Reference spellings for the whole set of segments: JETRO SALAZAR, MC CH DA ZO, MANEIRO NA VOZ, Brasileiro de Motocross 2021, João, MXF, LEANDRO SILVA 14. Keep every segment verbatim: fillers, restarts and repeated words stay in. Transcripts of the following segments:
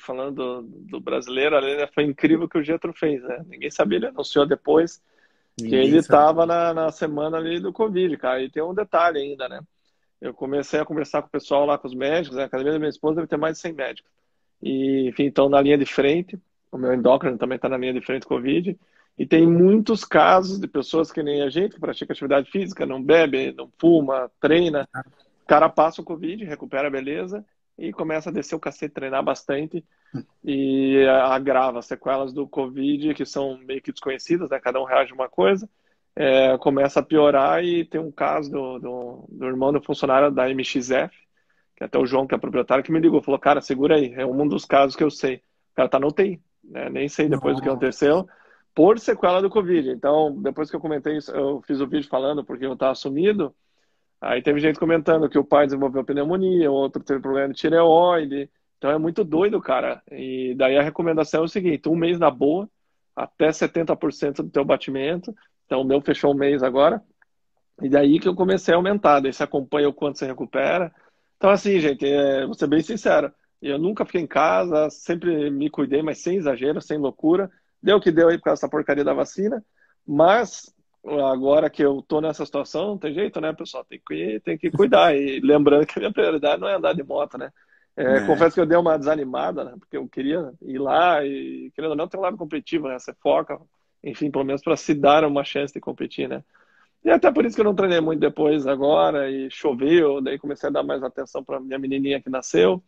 falando do, do brasileiro, ali, né, foi incrível o que o Jetro fez, né? Ninguém sabia, ele anunciou depois que ele estava na, na semana ali do Covid, cara. E tem um detalhe ainda, né? Eu comecei a conversar com o pessoal lá, com os médicos, né? A academia da minha esposa deve ter mais de cem médicos. E, enfim, então na linha de frente, o meu endócrino também está na linha de frente do Covid. E tem muitos casos de pessoas que nem a gente, que pratica atividade física, não bebe, não fuma, treina. O cara passa o Covid, recupera a beleza e começa a descer o cacete, treinar bastante e agrava as sequelas do Covid, que são meio que desconhecidas, né? Cada um reage a uma coisa, é, começa a piorar. E tem um caso do, do, do irmão do funcionário da M X F, que até o João, que é proprietário, que me ligou, falou, cara, segura aí, é um dos casos que eu sei. O cara tá na U T I, né? Nem sei depois Não. do que aconteceu, por sequela do Covid. Então, depois que eu comentei isso, eu fiz o vídeo falando porque eu estava sumido, aí teve gente comentando que o pai desenvolveu pneumonia, o outro teve problema de tireoide. Então é muito doido, cara. E daí a recomendação é o seguinte, um mês na boa, até setenta por cento do teu batimento. Então o meu fechou um mês agora. E daí que eu comecei a aumentar. Daí você acompanha o quanto você recupera. Então assim, gente, é, vou ser bem sincero. Eu nunca fiquei em casa, sempre me cuidei, mas sem exagero, sem loucura. Deu o que deu aí por causa dessa porcaria da vacina, mas agora que eu tô nessa situação, não tem jeito, né, pessoal? Tem que, tem que cuidar. E lembrando que a minha prioridade não é andar de moto, né? É, é. Confesso que eu dei uma desanimada, né? Porque eu queria ir lá e, querendo ou não, tem um lado competitivo, né? Você foca, enfim, pelo menos para se dar uma chance de competir, né? E até por isso que eu não treinei muito depois agora, e choveu, daí comecei a dar mais atenção para minha menininha que nasceu,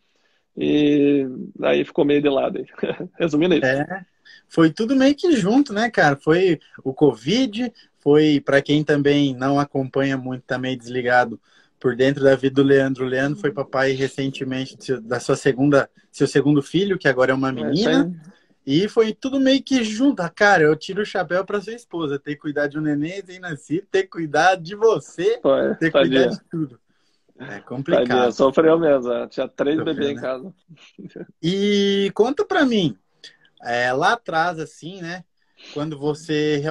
e daí ficou meio de lado aí. Resumindo isso. É. Foi tudo meio que junto, né, cara? Foi o Covid, foi para quem também não acompanha muito, tá meio desligado por dentro da vida do Leandro. O Leandro foi papai recentemente da sua segunda, seu segundo filho, que agora é uma menina. É, e foi tudo meio que junto. Cara, eu tiro o chapéu para sua esposa. Ter que cuidar de um neném recém-nascido, ter que cuidar de você, foi, ter que cuidar de tudo. É complicado. Tadinha, sofreu mesmo. Eu tinha três sofreu, bebês, né, em casa. E conta para mim. É, lá atrás, assim, né? Quando você